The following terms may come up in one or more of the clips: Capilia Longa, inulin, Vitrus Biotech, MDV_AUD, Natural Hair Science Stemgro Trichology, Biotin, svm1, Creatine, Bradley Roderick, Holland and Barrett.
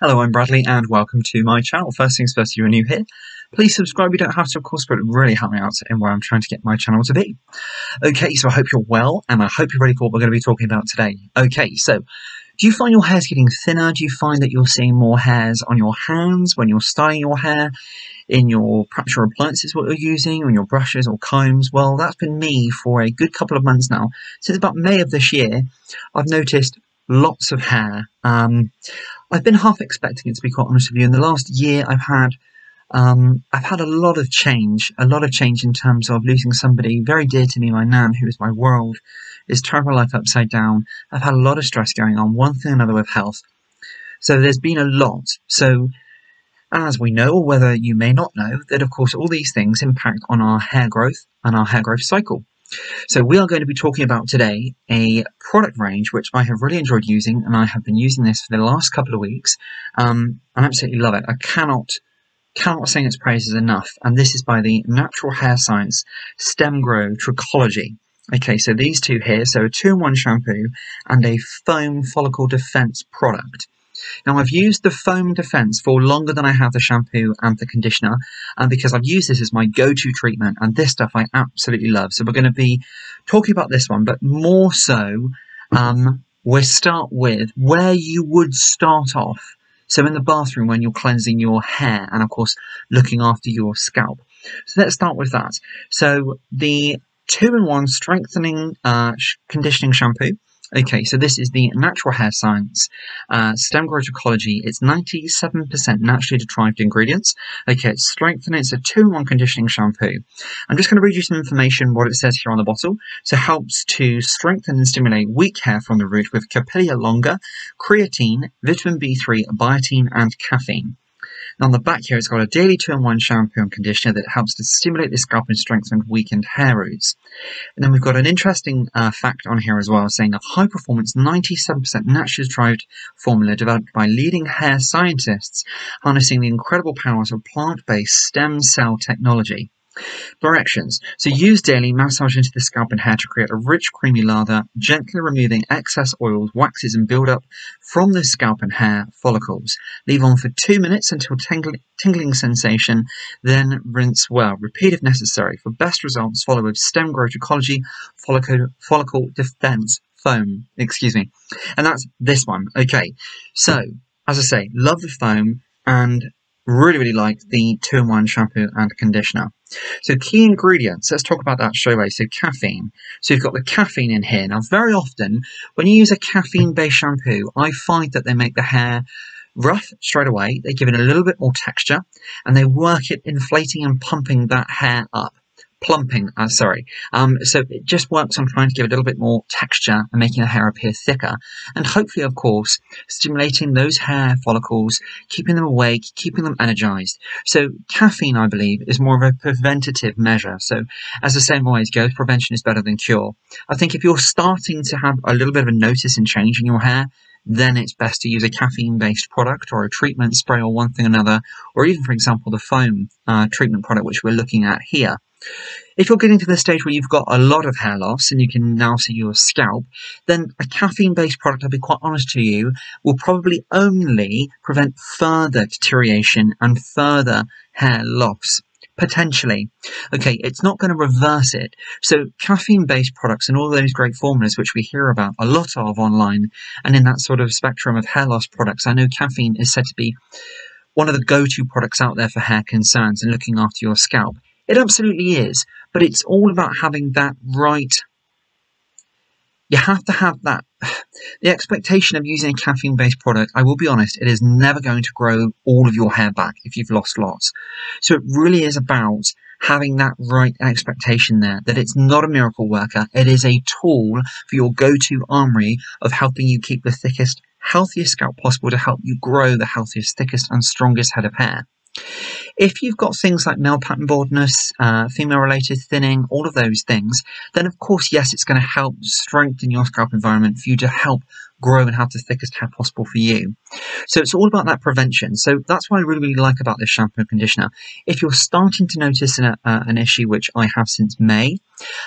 Hello, I'm Bradley and welcome to my channel. First things first, if you're new here, please subscribe. You don't have to, of course, but it really helps me out in where I'm trying to get my channel to be. Okay, so I hope you're well and I hope you're ready for what we're going to be talking about today. Okay, so do you find your hair's getting thinner? Do you find that you're seeing more hairs on your hands when you're styling your hair, in your, perhaps your appliances what you're using, on your brushes or combs? Well, that's been me for a good couple of months now. Since about May of this year, I've noticed lots of hair. I've been half expecting it, to be quite honest with you. In the last year, I've had a lot of change in terms of losing somebody very dear to me, my nan, who is my world, is turning my life upside down. I've had a lot of stress going on, one thing or another with health. So there's been a lot. So as we know, or whether you may not know, that of course all these things impact on our hair growth and our hair growth cycle. So we are going to be talking about today a product range which I have really enjoyed using, and I have been using this for the last couple of weeks. I absolutely love it. I cannot sing its praises enough, and this is by the Natural Hair Science Stemgro Trichology. Okay, so these two here, so a 2-in-1 shampoo and a foam follicle defense product. Now, I've used the foam defense for longer than I have the shampoo and the conditioner, and because I've used this as my go-to treatment, and this stuff I absolutely love. So we're going to be talking about this one, but more so we'll start with where you would start off. So in the bathroom when you're cleansing your hair and, of course, looking after your scalp. So let's start with that. So the 2-in-1 strengthening conditioning shampoo. Okay, so this is the Natural Hair Science Stemgro Trichology. It's 97% naturally derived ingredients. Okay, it's strengthening. It's a 2-in-1 conditioning shampoo. I'm just going to read you some information, what it says here on the bottle. So helps to strengthen and stimulate weak hair from the root with Capilia Longa, creatine, vitamin B3, biotin, and caffeine. Now, on the back here, it's got a daily 2-in-1 shampoo and conditioner that helps to stimulate the scalp and strengthen weakened hair roots. And then we've got an interesting fact on here as well, saying a high-performance, 97% naturally derived formula developed by leading hair scientists, harnessing the incredible powers of plant-based stem cell technology. Directions. So use daily, massage into the scalp and hair to create a rich, creamy lather, gently removing excess oils, waxes and build-up from the scalp and hair follicles. Leave on for 2 minutes until tingling sensation, then rinse well. Repeat if necessary. For best results, follow with Stemgro Trichology Follicle Defense Foam. Excuse me. And that's this one. Okay. So, as I say, love the foam and really like the 2-in-1 shampoo and conditioner. So key ingredients, let's talk about that straight away. So caffeine. So you've got the caffeine in here. Now, very often when you use a caffeine-based shampoo, I find that they make the hair rough straight away. They give it a little bit more texture and they work it inflating and pumping that hair up. So it just works on trying to give it a little bit more texture and making the hair appear thicker, and hopefully, of course, stimulating those hair follicles, keeping them awake, keeping them energized. So caffeine, I believe, is more of a preventative measure. So as the same always goes, prevention is better than cure. I think if you're starting to have a little bit of a notice in change in your hair, then it's best to use a caffeine-based product or a treatment spray or one thing or another, or even, for example, the foam treatment product, which we're looking at here. If you're getting to the stage where you've got a lot of hair loss and you can now see your scalp, then a caffeine-based product, I'll be quite honest to you, will probably only prevent further deterioration and further hair loss. Potentially. Okay, it's not going to reverse it. So caffeine-based products and all those great formulas which we hear about a lot of online and in that sort of spectrum of hair loss products, I know caffeine is said to be one of the go-to products out there for hair concerns and looking after your scalp. It absolutely is, but it's all about having that right. You have to have that. The expectation of using a caffeine-based product, I will be honest, it is never going to grow all of your hair back if you've lost lots. So it really is about having that right expectation there, that it's not a miracle worker. It is a tool for your go-to armory of helping you keep the thickest, healthiest scalp possible to help you grow the healthiest, thickest and strongest head of hair. If you've got things like male pattern baldness, female-related thinning, all of those things, then of course, yes, it's going to help strengthen your scalp environment for you to help grow and have the thickest hair possible for you. So it's all about that prevention. So that's what I really, really like about this shampoo and conditioner. If you're starting to notice an issue, which I have since May,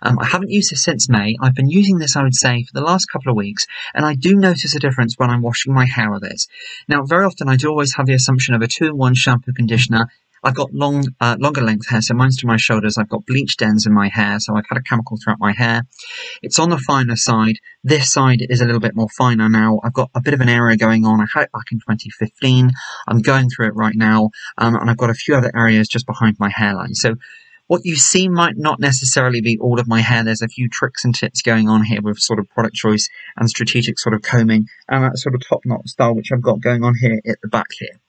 I haven't used this since May. I've been using this, I would say, for the last couple of weeks, and I do notice a difference when I'm washing my hair with it. Now, very often I do always have the assumption of a 2-in-1 shampoo conditioner. I've got longer length hair, so mine's to my shoulders. I've got bleached ends in my hair, so I've had a chemical throughout my hair. It's on the finer side. This side is a little bit more finer now. I've got a bit of an area going on. I had it back in 2015. I'm going through it right now, and I've got a few other areas just behind my hairline. So what you see might not necessarily be all of my hair. There's a few tricks and tips going on here with sort of product choice and strategic sort of combing and that sort of top-knot style which I've got going on here at the back here.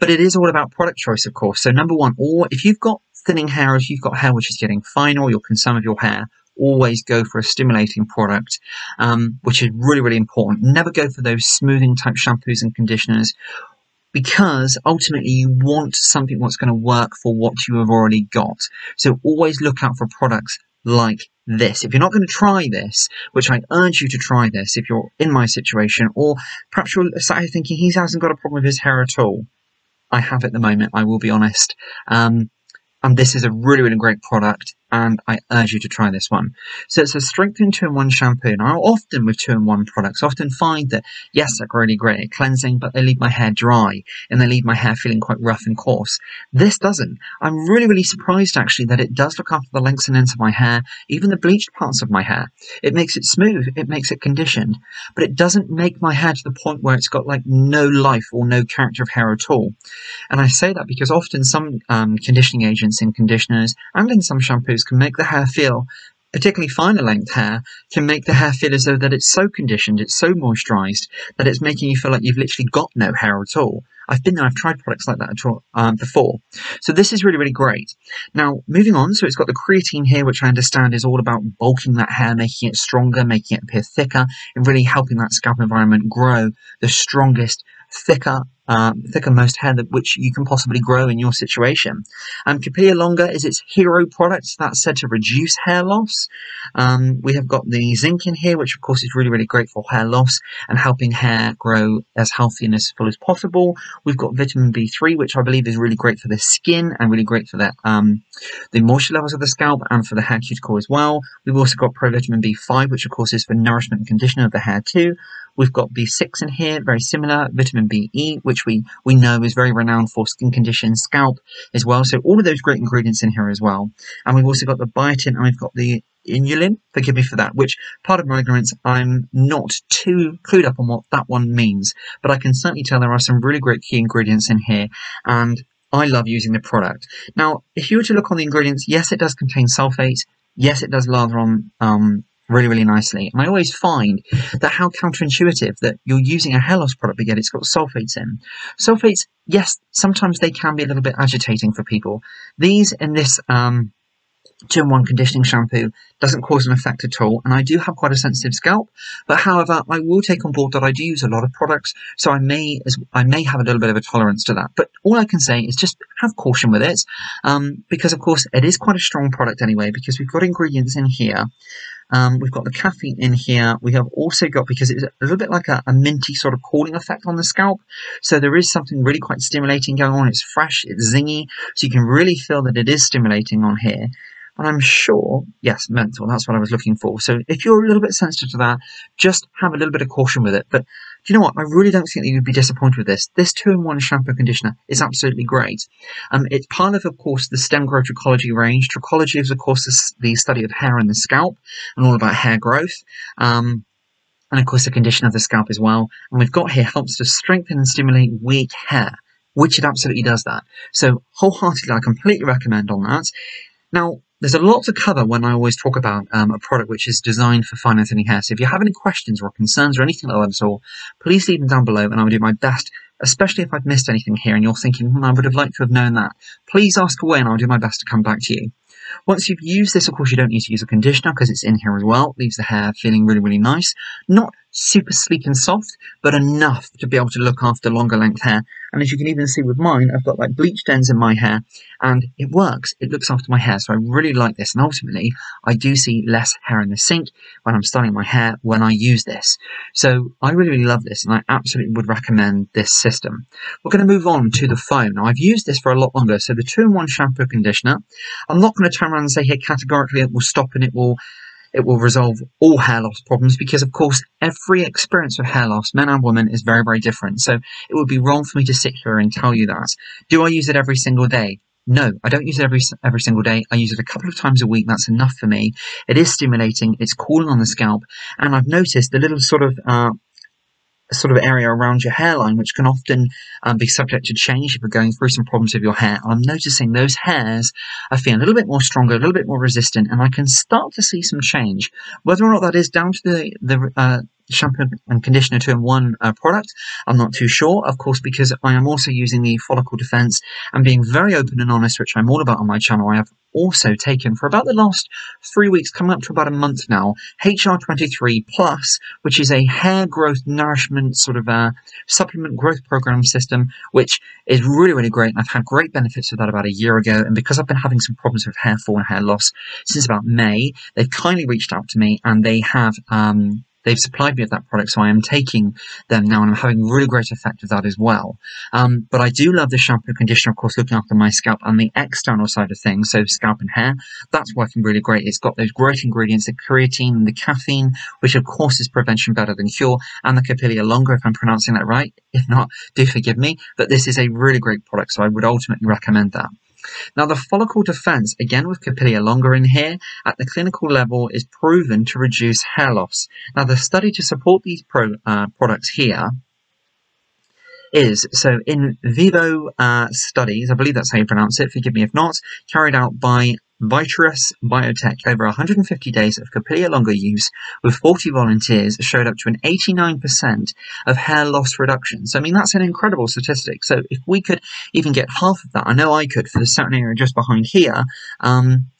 But it is all about product choice, of course. So number one, if you've got thinning hair, if you've got hair which is getting finer, or you're concerned with your hair, always go for a stimulating product, which is really, really important. Never go for those smoothing type shampoos and conditioners, because ultimately you want something that's going to work for what you have already got. So always look out for products like this. If you're not going to try this, which I urge you to try this if you're in my situation, or perhaps you're sat here thinking he hasn't got a problem with his hair at all. I have at the moment, I will be honest. And this is a really, really great product, and I urge you to try this one. So it's a strengthening 2-in-1 shampoo. And I often, with 2-in-1 products, often find that, yes, they're really great at cleansing, but they leave my hair dry, and they leave my hair feeling quite rough and coarse. This doesn't. I'm really, really surprised, actually, that it does look after the lengths and ends of my hair, even the bleached parts of my hair. It makes it smooth, it makes it conditioned, but it doesn't make my hair to the point where it's got, like, no life or no character of hair at all. And I say that because often some conditioning agents in conditioners and in some shampoos can make the hair feel, particularly finer length hair, can make the hair feel as though that it's so conditioned, it's so moisturized, that it's making you feel like you've literally got no hair at all. I've been there, I've tried products like that before. So this is really, really great. Now, moving on, so it's got the creatine here, which I understand is all about bulking that hair, making it stronger, making it appear thicker, and really helping that scalp environment grow the strongest, thicker most hair that which you can possibly grow in your situation. Capilia Longa is its hero product that's said to reduce hair loss. We have got the zinc in here, which of course is really, really great for hair loss and helping hair grow as healthy and as full as possible. We've got vitamin B3, which I believe is really great for the skin and really great for the moisture levels of the scalp and for the hair cuticle as well. We've also got provitamin B5, which of course is for nourishment and conditioning of the hair too. We've got B6 in here, very similar, vitamin BE, which we know is very renowned for skin conditions, scalp as well. So all of those great ingredients in here as well. And we've also got the biotin, and we've got the inulin, forgive me for that, which, part of my ignorance, I'm not too clued up on what that one means. But I can certainly tell there are some really great key ingredients in here, and I love using the product. Now, if you were to look on the ingredients, yes, it does contain sulfate. Yes, it does lather on really, really nicely. And I always find that how counterintuitive that you're using a hair loss product, but yet it's got sulfates in. Sulfates, yes, sometimes they can be a little bit agitating for people. These in this 2-in-1 conditioning shampoo doesn't cause an effect at all, and I do have quite a sensitive scalp, but however I will take on board that I do use a lot of products, so I may have a little bit of a tolerance to that. But all I can say is just have caution with it, because of course it is quite a strong product anyway, because we've got ingredients in here. We've got the caffeine in here. We have also got, because it's a little bit like a minty sort of cooling effect on the scalp, so there is something really quite stimulating going on. It's fresh, it's zingy, so you can really feel that it is stimulating on here. And I'm sure, yes, menthol, that's what I was looking for. So if you're a little bit sensitive to that, just have a little bit of caution with it. But do you know what? I really don't think that you'd be disappointed with this. This 2-in-1 shampoo conditioner is absolutely great. It's part of course, the Stemgro Trichology range. Trichology is, of course, the study of hair and the scalp and all about hair growth. And, of course, the condition of the scalp as well. And we've got here helps to strengthen and stimulate weak hair, which it absolutely does that. So wholeheartedly, I completely recommend on that. Now, there's a lot to cover when I always talk about a product which is designed for fine and thinning hair. So if you have any questions or concerns or anything like that at all, please leave them down below and I will do my best, especially if I've missed anything here and you're thinking, I would have liked to have known that. Please ask away and I'll do my best to come back to you. Once you've used this, of course, you don't need to use a conditioner because it's in here as well. It leaves the hair feeling really, really nice. Not super sleek and soft, but enough to be able to look after longer length hair. And as you can even see with mine, I've got like bleached ends in my hair and it works. It looks after my hair, so I really like this, and ultimately I do see less hair in the sink when I'm styling my hair when I use this. So I really, really love this, and I absolutely would recommend this system. We're going to move on to the foam. Now, I've used this for a lot longer, so the 2-in-1 shampoo conditioner. I'm not going to turn around and say here categorically it will stop and it will resolve all hair loss problems, because of course every experience of hair loss, men and women, is very, very different. So it would be wrong for me to sit here and tell you that. Do I use it every single day? No, I don't use it every single day. I use it a couple of times a week. That's enough for me. It is stimulating. It's cooling on the scalp, and I've noticed the little sort of area around your hairline, which can often be subject to change if you're going through some problems with your hair. I'm noticing those hairs are feeling a little bit more stronger, a little bit more resistant, and I can start to see some change. Whether or not that is down to the shampoo and conditioner 2-in-1 product, I'm not too sure, of course, because I am also using the follicle defense and being very open and honest, which I'm all about on my channel. I have also taken for about the last 3 weeks, coming up to about a month now, HR23+, which is a hair growth nourishment sort of a supplement growth program system, which is really, really great. And I've had great benefits of that about a year ago. And because I've been having some problems with hair fall and hair loss since about May, they've kindly reached out to me, and they have they've supplied me with that product, so I am taking them now, and I'm having really great effect of that as well. But I do love the shampoo conditioner, of course, looking after my scalp and the external side of things, so scalp and hair. That's working really great. It's got those great ingredients, the creatine and the caffeine, which of course is prevention better than cure, and the Capilia Longa, if I'm pronouncing that right. If not, do forgive me. But this is a really great product, so I would ultimately recommend that. Now, the follicle defense, again with Capilia Longa in here, at the clinical level is proven to reduce hair loss. Now, the study to support these products here is, so in vivo studies, I believe that's how you pronounce it, forgive me if not, carried out by Vitrus Biotech over 150 days of Capilia Longa use with 40 volunteers showed up to an 89% of hair loss reduction. So I mean, that's an incredible statistic. So if we could even get half of that, I know I could for the certain area just behind here,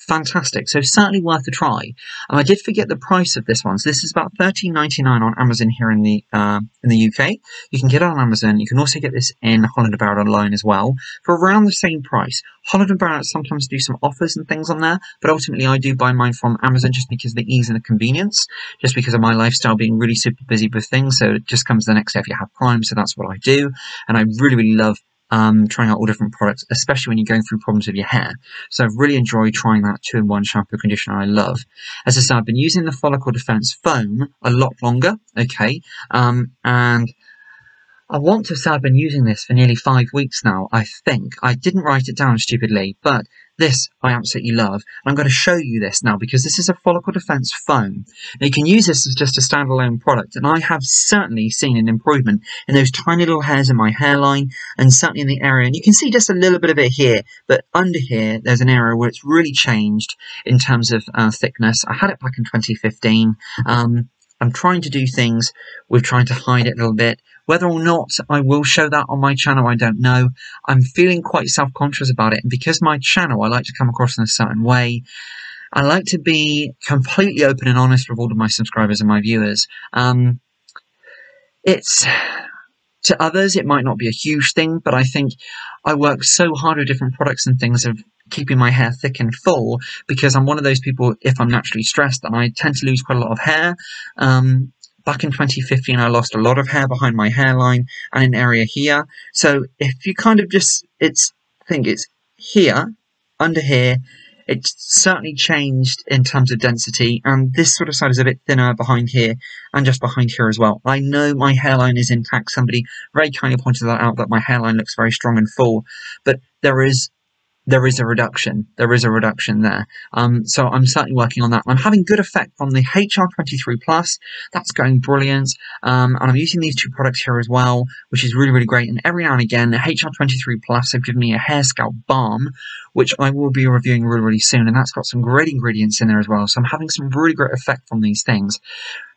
fantastic. So certainly worth a try. I did forget the price of this one. So this is about $13.99 on Amazon here in the UK. You can get it on Amazon. You can also get this in Holland and Barrett online as well for around the same price. Holland and Barrett sometimes do some offers and things on there, but ultimately I do buy mine from Amazon just because of the ease and the convenience, just because of my lifestyle being really super busy with things. So it just comes the next day if you have Prime. So that's what I do. And I really, really love trying out all different products, especially when you're going through problems with your hair. So I've really enjoyed trying that 2-in-1 shampoo conditioner I love. As I said, I've been using the follicle defense foam a lot longer, okay, and I want to say I've been using this for nearly 5 weeks now, I think. I didn't write it down stupidly, but this I absolutely love. I'm going to show you this now because this is a follicle defense foam. Now, you can use this as just a standalone product, and I have certainly seen an improvement in those tiny little hairs in my hairline, and certainly in the area, and you can see just a little bit of it here, but under here there's an area where it's really changed in terms of thickness. I had it back in 2015. I'm trying to do things with trying to hide it a little bit. Whether or not I will show that on my channel, I don't know. I'm feeling quite self-conscious about it, and because my channel, I like to come across in a certain way. I like to be completely open and honest with all of my subscribers and my viewers. To others, it might not be a huge thing, but I think I work so hard with different products and things of keeping my hair thick and full, because I'm one of those people, if I'm naturally stressed, and I tend to lose quite a lot of hair. Back in 2015, I lost a lot of hair behind my hairline and an area here. So if you kind of just, it's here, under here, it's certainly changed in terms of density, and this sort of side is a bit thinner behind here and just behind here as well. I know my hairline is intact. Somebody very kindly pointed that out, that my hairline looks very strong and full, but there is a reduction. There is a reduction there. So I'm certainly working on that. I'm having good effect from the HR23+. That's going brilliant. And I'm using these two products here as well, which is really, really great. And every now and again, the HR23+ have given me a hair scalp balm, which I will be reviewing really, really soon. And that's got some great ingredients in there as well. So I'm having some really great effect from these things.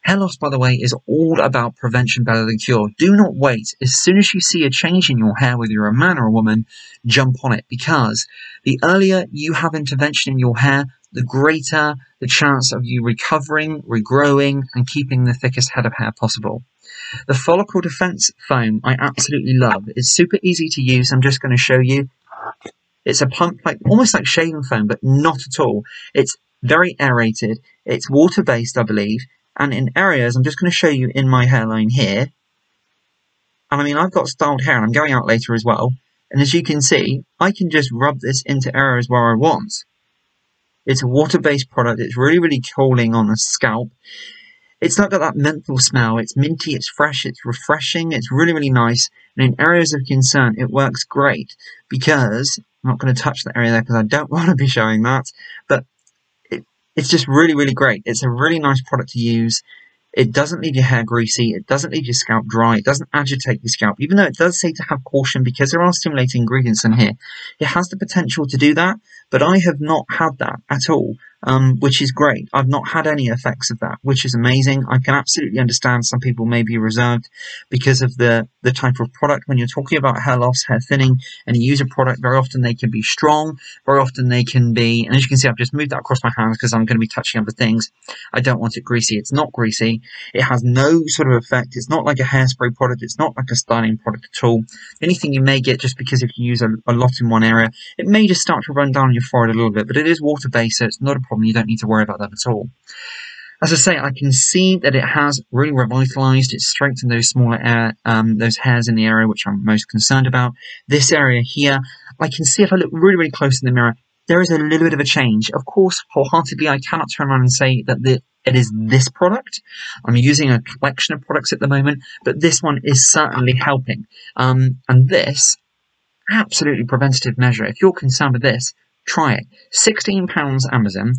Hair loss, by the way, is all about prevention better than cure. Do not wait. As soon as you see a change in your hair, whether you're a man or a woman, jump on it, because the earlier you have intervention in your hair, the greater the chance of you recovering, regrowing, and keeping the thickest head of hair possible. The follicle defense foam I absolutely love. It's super easy to use. I'm just going to show you. It's a pump like almost like shaving foam, but not at all. It's very aerated. It's water-based, I believe. And in areas, I'm just going to show you in my hairline here. And I mean, I've got styled hair and I'm going out later as well. And as you can see, I can just rub this into areas where I want. It's a water-based product. It's really, really cooling on the scalp. It's not got that menthol smell. It's minty, it's fresh, it's refreshing. It's really, really nice. And in areas of concern, it works great because I'm not going to touch that area there because I don't want to be showing that. But it's just really, really great. It's a really nice product to use. It doesn't leave your hair greasy. It doesn't leave your scalp dry. It doesn't agitate your scalp, even though it does say to have caution because there are stimulating ingredients in here. It has the potential to do that, but I have not had that at all, which is great. I've not had any effects of that, which is amazing. I can absolutely understand some people may be reserved because of the type of product. When you're talking about hair loss, hair thinning, and you use a product, very often they can be strong, very often they can be, and as you can see, I've just moved that across my hands because I'm going to be touching other things. I don't want it greasy. It's not greasy. It has no sort of effect. It's not like a hairspray product. It's not like a styling product at all. Anything you may get just because if you use a lot in one area, it may just start to run down on your forehead a little bit, but it is water-based, so it's not a problem. You don't need to worry about that at all. As I say, I can see that it has really revitalized, it's strengthened those smaller those hairs in the area which I'm most concerned about. This area here, I can see if I look really, really close in the mirror, there is a little bit of a change. Of course, wholeheartedly, I cannot turn around and say that it is this product. I'm using a collection of products at the moment, but this one is certainly helping. And this, absolutely preventative measure. If you're concerned with this, try it. £16 Amazon.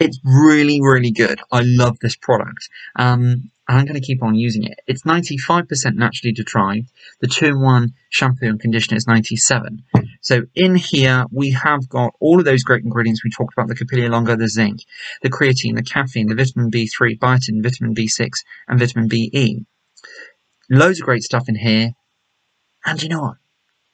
It's really, really good. I love this product. And I'm going to keep on using it. It's 95% naturally deterived. The 2-in-1 shampoo and conditioner is 97%. So in here, we have got all of those great ingredients we talked about, the Capilia Longa, the zinc, the creatine, the caffeine, the vitamin B3, biotin, vitamin B6, and vitamin BE. Loads of great stuff in here. And you know what?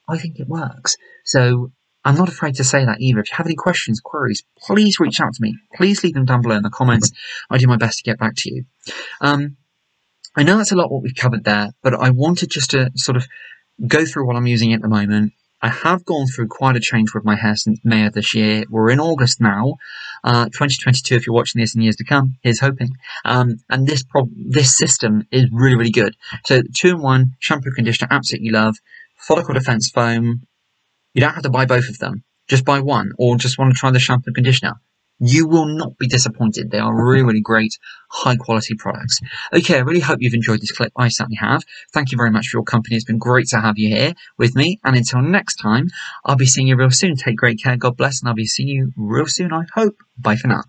I think it works. So I'm not afraid to say that either. If you have any questions, queries, please reach out to me. Please leave them down below in the comments. I do my best to get back to you. I know that's a lot what we've covered there, but I wanted just to sort of go through what I'm using at the moment. I have gone through quite a change with my hair since May of this year. We're in August now, 2022, if you're watching this in years to come, here's hoping. And this system is really, really good. So 2-in-1 shampoo conditioner, absolutely love. Follicle defense foam. You don't have to buy both of them, just buy one, or just want to try the shampoo and conditioner. You will not be disappointed. They are really, really great, high quality products. Okay, I really hope you've enjoyed this clip. I certainly have. Thank you very much for your company. It's been great to have you here with me. And until next time, I'll be seeing you real soon. Take great care. God bless. And I'll be seeing you real soon, I hope. Bye for now.